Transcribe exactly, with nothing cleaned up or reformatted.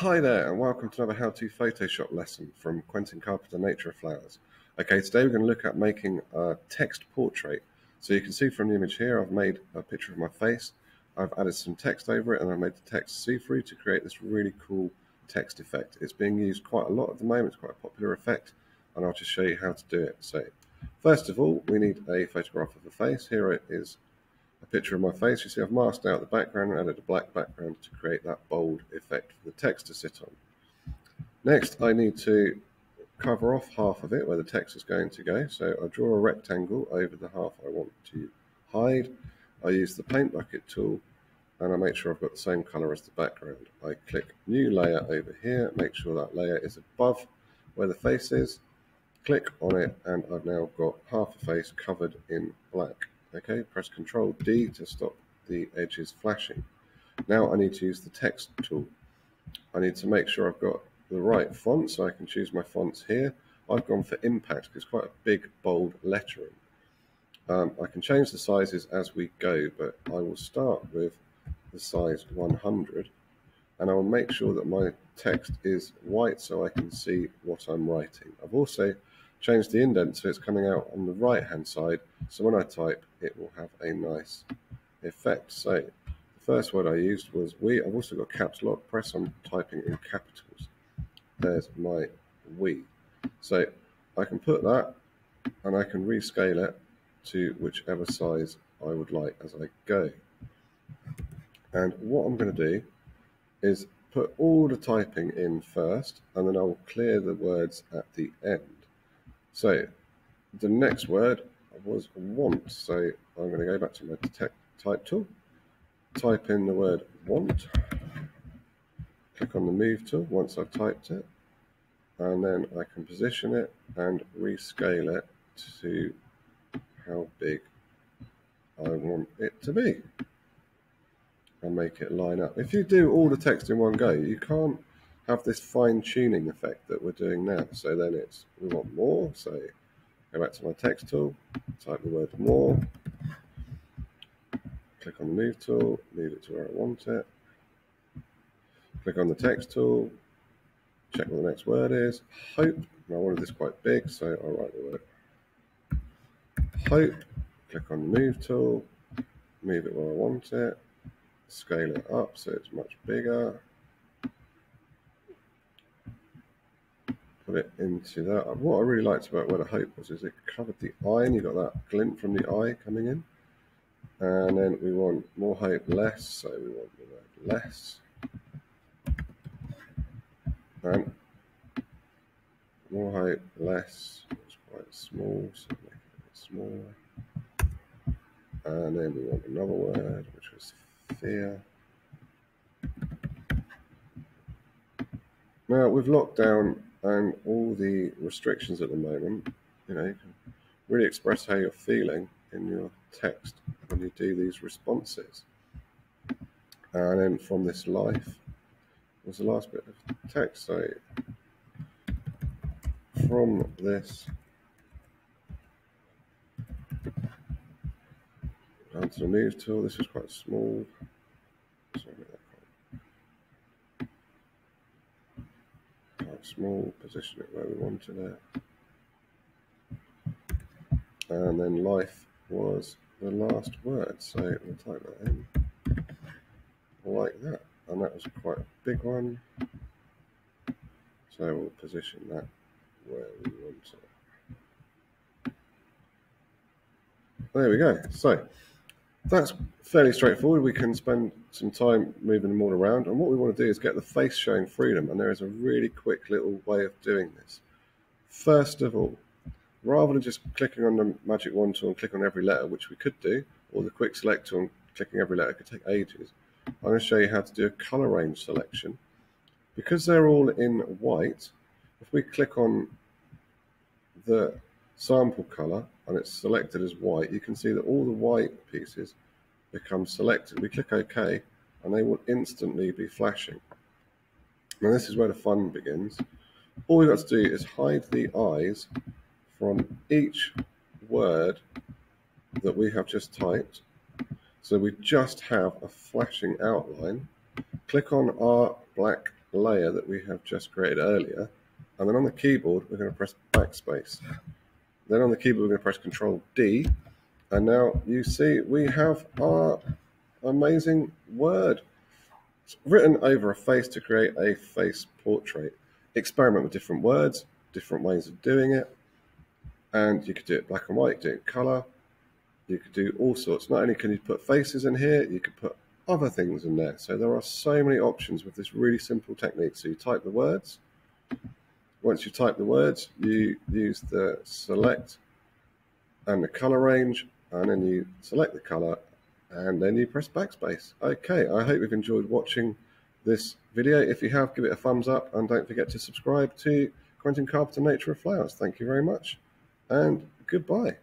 Hi there, and welcome to another how-to Photoshop lesson from Quentin Carpenter, Nature of Flowers. Okay, today we're going to look at making a text portrait. So you can see from the image here, I've made a picture of my face, I've added some text over it, and I've made the text see-through to create this really cool text effect. It's being used quite a lot at the moment, it's quite a popular effect, and I'll just show you how to do it. So, first of all, we need a photograph of a face. Here it is, a picture of my face. You see I've masked out the background and added a black background to create that bold effect for the text to sit on. Next, I need to cover off half of it where the text is going to go. So I draw a rectangle over the half I want to hide. I use the paint bucket tool and I make sure I've got the same color as the background. I click new layer over here, make sure that layer is above where the face is, click on it, and I've now got half the face covered in black. Okay, press control D to stop the edges flashing. Now I need to use the text tool. I need to make sure I've got the right font, so I can choose my fonts here. I've gone for impact because it's quite a big, bold lettering. Um, I can change the sizes as we go, but I will start with the size one hundred, and I will make sure that my text is white so I can see what I'm writing. I've also change the indent so it's coming out on the right hand side, so when I type it will have a nice effect. So the first word I used was we. I've also got caps lock press on typing in capitals. There's my we. So I can put that and I can rescale it to whichever size I would like as I go. And what I'm going to do is put all the typing in first, and then I'll clear the words at the end. So the next word was want, so I'm going to go back to my type tool, type in the word want, click on the move tool once I've typed it, and then I can position it and rescale it to how big I want it to be and make it line up. If you do all the text in one go, you can't have this fine-tuning effect that we're doing now. So then it's, we want more, so go back to my text tool, type the word more, click on the move tool, move it to where I want it, click on the text tool, check what the next word is, hope. And I wanted this quite big, so I'll write the word hope, click on the move tool, move it where I want it, scale it up so it's much bigger, put it into that. What I really liked about where the hope was is it covered the eye, and you got that glint from the eye coming in. And then we want more hope, less, so we want the word less. And more hope, less, it's quite small, so make it a bit smaller. And then we want another word, which was fear. Now, with lockdown and all the restrictions at the moment, you know, you can really express how you're feeling in your text when you do these responses. And then from this life was the last bit of text. So from this down to the move tool, this is quite small. Sorry. Small, position it where we wanted it, and then life was the last word, so we'll type that in like that, and that was quite a big one, so we'll position that where we want it. There we go. So that's fairly straightforward. We can spend some time moving them all around, and what we want to do is get the face showing freedom, and there is a really quick little way of doing this. First of all, rather than just clicking on the magic wand tool and click on every letter, which we could do, or the quick select tool and clicking every letter could take ages, I'm going to show you how to do a color range selection. Because they're all in white, if we click on the sample color and it's selected as white, you can see that all the white pieces become selected. We click OK and they will instantly be flashing. Now this is where the fun begins. All we've got to do is hide the eyes from each word that we have just typed, so we just have a flashing outline. Click on our black layer that we have just created earlier. And then on the keyboard, we're going to press backspace. Then on the keyboard, we're going to press Control D. And now you see we have our amazing word. It's written over a face to create a face portrait. Experiment with different words, different ways of doing it. And you could do it black and white, you could do it in color. You could do all sorts. Not only can you put faces in here, you could put other things in there. So there are so many options with this really simple technique. So you type the words. Once you type the words, you use the select and the color range, and then you select the color, and then you press backspace. Okay, I hope you've enjoyed watching this video. If you have, give it a thumbs up, and don't forget to subscribe to Quentin Carpenter Nature of Flowers. Thank you very much, and goodbye.